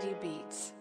steady beats.